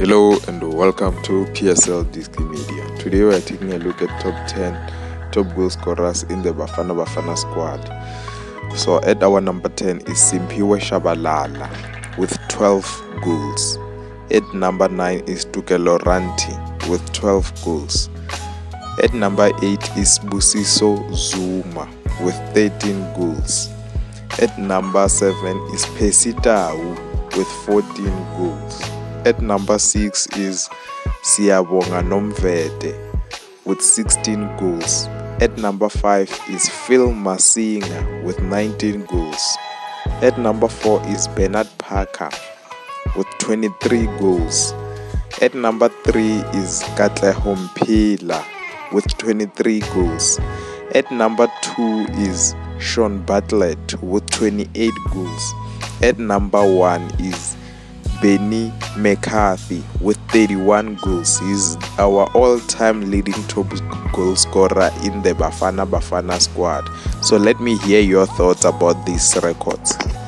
Hello and welcome to PSL Diski Media. Today we are taking a look at top 10 top goal scorers in the Bafana Bafana squad. So at our number 10 is Simpiwe Shabalala with 12 goals. At number 9 is Tokelo Rantie with 12 goals. At number 8 is Busiso Zuma with 13 goals. At number 7 is Percy Tau with 14 goals. At number 6 is Siyabonga Nomvethe with 16 goals. At number 5 is Phil Masinga with 19 goals. At number 4 is Bernard Parker with 23 goals. At number 3 is Katlego Mphela with 23 goals. At number 2 is Sean Bartlett with 28 goals. At number 1 is Benni McCarthy with 31 goals. He's our all-time leading top goal scorer in the Bafana Bafana squad. So let me hear your thoughts about these records.